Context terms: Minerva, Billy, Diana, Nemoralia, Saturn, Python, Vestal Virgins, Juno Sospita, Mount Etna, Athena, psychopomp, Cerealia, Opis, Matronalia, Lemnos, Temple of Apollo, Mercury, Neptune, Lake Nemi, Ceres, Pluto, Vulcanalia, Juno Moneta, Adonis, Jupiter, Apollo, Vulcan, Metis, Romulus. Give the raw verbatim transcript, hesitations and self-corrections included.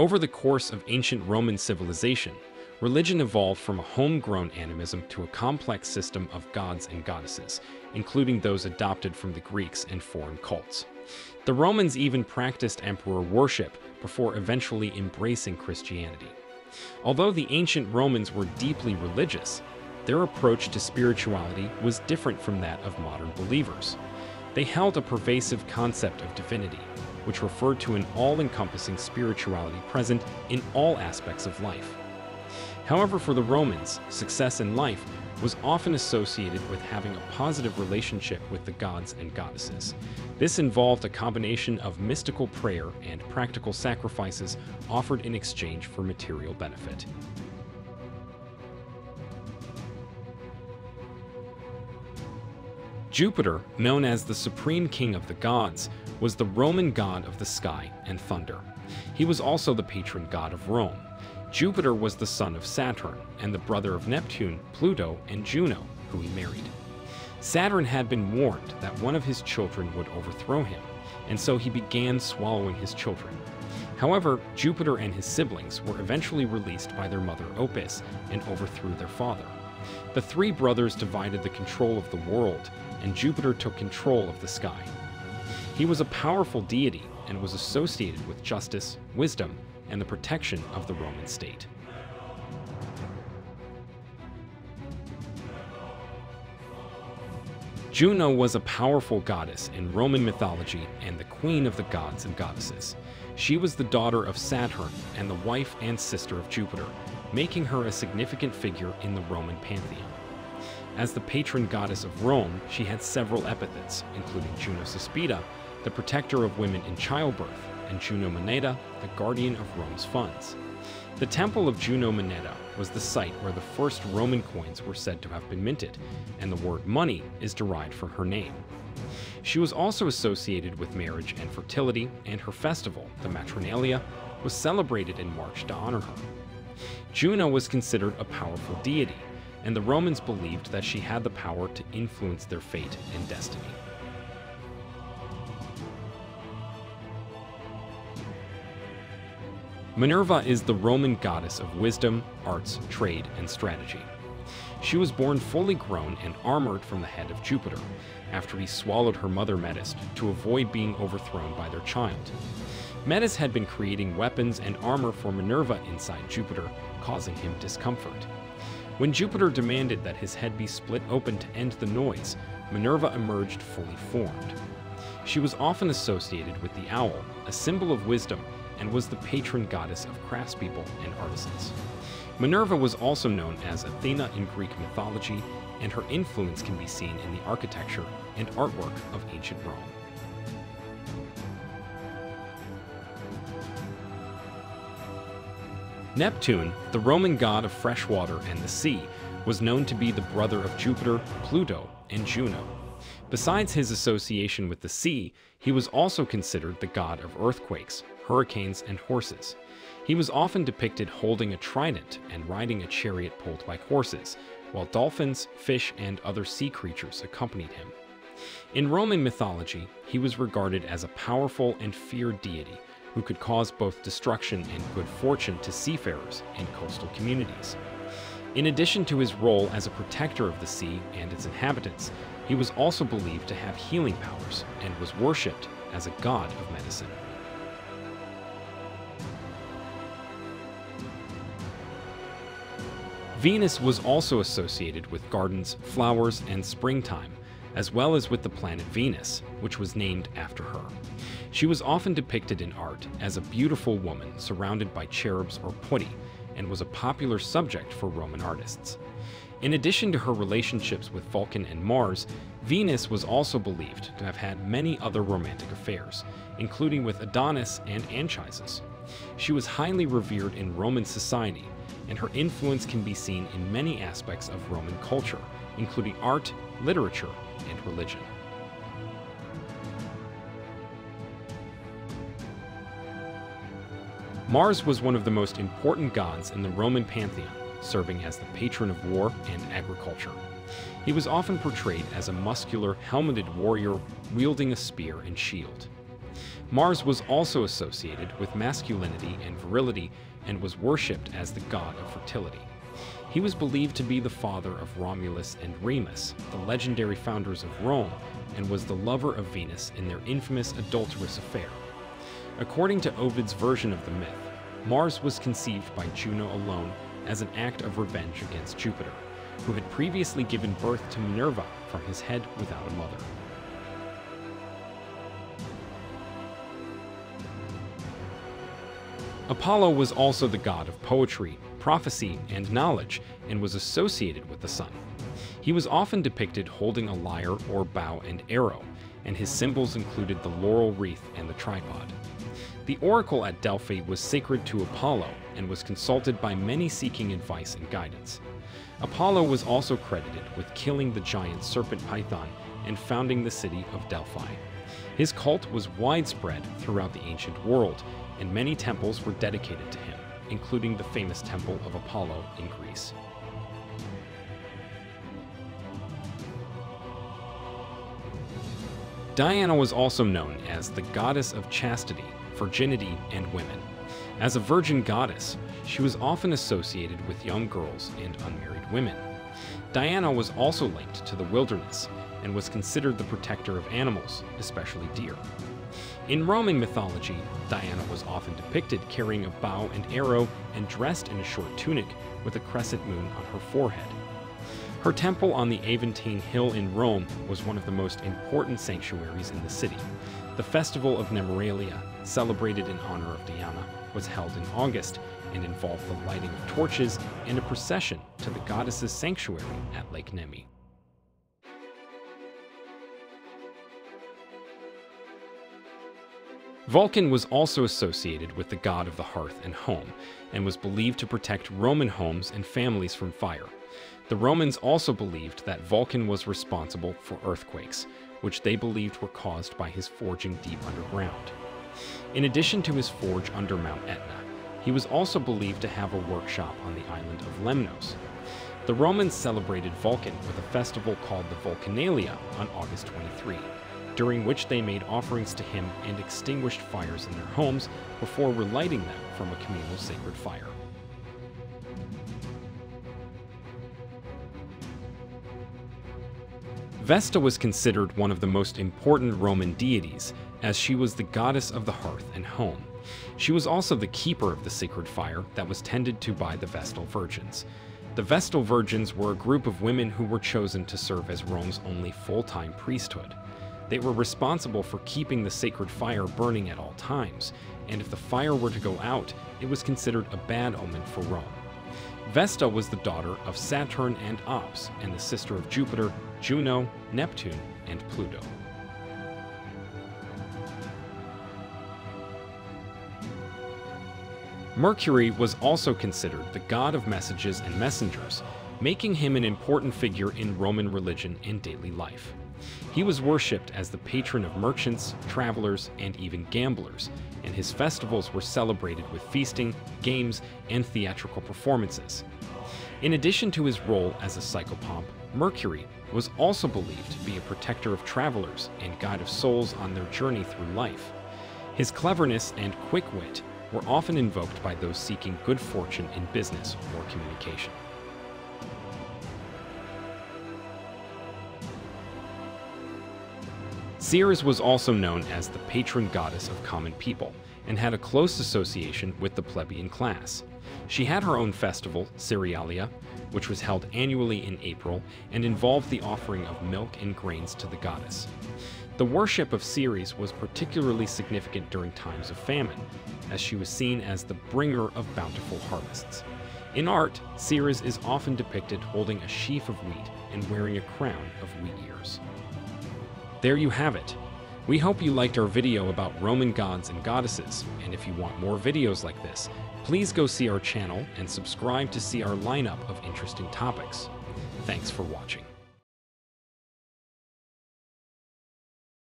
Over the course of ancient Roman civilization, religion evolved from a homegrown animism to a complex system of gods and goddesses, including those adopted from the Greeks and foreign cults. The Romans even practiced emperor worship before eventually embracing Christianity. Although the ancient Romans were deeply religious, their approach to spirituality was different from that of modern believers. They held a pervasive concept of divinity, which referred to an all-encompassing spirituality present in all aspects of life. However, for the Romans, success in life was often associated with having a positive relationship with the gods and goddesses. This involved a combination of mystical prayer and practical sacrifices offered in exchange for material benefit. Jupiter, known as the supreme king of the gods, was the Roman god of the sky and thunder. He was also the patron god of Rome. Jupiter was the son of Saturn and the brother of Neptune, Pluto, and Juno, who he married. Saturn had been warned that one of his children would overthrow him, and so he began swallowing his children. However, Jupiter and his siblings were eventually released by their mother Opis and overthrew their father. The three brothers divided the control of the world, and Jupiter took control of the sky. He was a powerful deity and was associated with justice, wisdom, and the protection of the Roman state. Juno was a powerful goddess in Roman mythology and the queen of the gods and goddesses. She was the daughter of Saturn and the wife and sister of Jupiter, making her a significant figure in the Roman pantheon. As the patron goddess of Rome, she had several epithets, including Juno Sospita, the protector of women in childbirth, and Juno Moneta, the guardian of Rome's funds. The Temple of Juno Moneta was the site where the first Roman coins were said to have been minted, and the word money is derived from her name. She was also associated with marriage and fertility, and her festival, the Matronalia, was celebrated in March to honor her. Juno was considered a powerful deity, and the Romans believed that she had the power to influence their fate and destiny. Minerva is the Roman goddess of wisdom, arts, trade, and strategy. She was born fully grown and armored from the head of Jupiter, after he swallowed her mother Metis to avoid being overthrown by their child. Metis had been creating weapons and armor for Minerva inside Jupiter, causing him discomfort. When Jupiter demanded that his head be split open to end the noise, Minerva emerged fully formed. She was often associated with the owl, a symbol of wisdom, and was the patron goddess of craftspeople and artisans. Minerva was also known as Athena in Greek mythology, and her influence can be seen in the architecture and artwork of ancient Rome. Neptune, the Roman god of fresh water and the sea, was known to be the brother of Jupiter, Pluto, and Juno. Besides his association with the sea, he was also considered the god of earthquakes, hurricanes, and horses. He was often depicted holding a trident and riding a chariot pulled by horses, while dolphins, fish, and other sea creatures accompanied him. In Roman mythology, he was regarded as a powerful and feared deity who could cause both destruction and good fortune to seafarers and coastal communities. In addition to his role as a protector of the sea and its inhabitants, he was also believed to have healing powers and was worshipped as a god of medicine. Venus was also associated with gardens, flowers, and springtime, as well as with the planet Venus, which was named after her. She was often depicted in art as a beautiful woman surrounded by cherubs or putti, and was a popular subject for Roman artists. In addition to her relationships with Vulcan and Mars, Venus was also believed to have had many other romantic affairs, including with Adonis and Anchises. She was highly revered in Roman society, and her influence can be seen in many aspects of Roman culture, including art, literature, and religion. Mars was one of the most important gods in the Roman pantheon, serving as the patron of war and agriculture. He was often portrayed as a muscular, helmeted warrior wielding a spear and shield. Mars was also associated with masculinity and virility and was worshipped as the god of fertility. He was believed to be the father of Romulus and Remus, the legendary founders of Rome, and was the lover of Venus in their infamous adulterous affair. According to Ovid's version of the myth, Mars was conceived by Juno alone as an act of revenge against Jupiter, who had previously given birth to Minerva from his head without a mother. Apollo was also the god of poetry, prophecy, and knowledge, and was associated with the sun. He was often depicted holding a lyre or bow and arrow, and his symbols included the laurel wreath and the tripod. The oracle at Delphi was sacred to Apollo and was consulted by many seeking advice and guidance. Apollo was also credited with killing the giant serpent Python and founding the city of Delphi. His cult was widespread throughout the ancient world, and many temples were dedicated to him, including the famous Temple of Apollo in Greece. Diana was also known as the goddess of chastity, virginity, and women. As a virgin goddess, she was often associated with young girls and unmarried women. Diana was also linked to the wilderness and was considered the protector of animals, especially deer. In Roman mythology, Diana was often depicted carrying a bow and arrow and dressed in a short tunic with a crescent moon on her forehead. Her temple on the Aventine Hill in Rome was one of the most important sanctuaries in the city. The festival of Nemoralia, celebrated in honor of Diana, was held in August and involved the lighting of torches and a procession to the goddess's sanctuary at Lake Nemi. Vulcan was also associated with the god of the hearth and home, and was believed to protect Roman homes and families from fire. The Romans also believed that Vulcan was responsible for earthquakes, which they believed were caused by his forging deep underground. In addition to his forge under Mount Etna, he was also believed to have a workshop on the island of Lemnos. The Romans celebrated Vulcan with a festival called the Vulcanalia on August twenty-third. During which they made offerings to him and extinguished fires in their homes before relighting them from a communal sacred fire. Vesta was considered one of the most important Roman deities, as she was the goddess of the hearth and home. She was also the keeper of the sacred fire that was tended to by the Vestal Virgins. The Vestal Virgins were a group of women who were chosen to serve as Rome's only full-time priesthood. They were responsible for keeping the sacred fire burning at all times, and if the fire were to go out, it was considered a bad omen for Rome. Vesta was the daughter of Saturn and Ops, and the sister of Jupiter, Juno, Neptune, and Pluto. Mercury was also considered the god of messages and messengers, making him an important figure in Roman religion and daily life. He was worshipped as the patron of merchants, travelers, and even gamblers, and his festivals were celebrated with feasting, games, and theatrical performances. In addition to his role as a psychopomp, Mercury was also believed to be a protector of travelers and guide of souls on their journey through life. His cleverness and quick wit were often invoked by those seeking good fortune in business or communication. Ceres was also known as the patron goddess of common people, and had a close association with the plebeian class. She had her own festival, Cerealia, which was held annually in April, and involved the offering of milk and grains to the goddess. The worship of Ceres was particularly significant during times of famine, as she was seen as the bringer of bountiful harvests. In art, Ceres is often depicted holding a sheaf of wheat and wearing a crown of wheat ears. There you have it. We hope you liked our video about Roman gods and goddesses, and if you want more videos like this, please go see our channel and subscribe to see our lineup of interesting topics. Thanks for watching.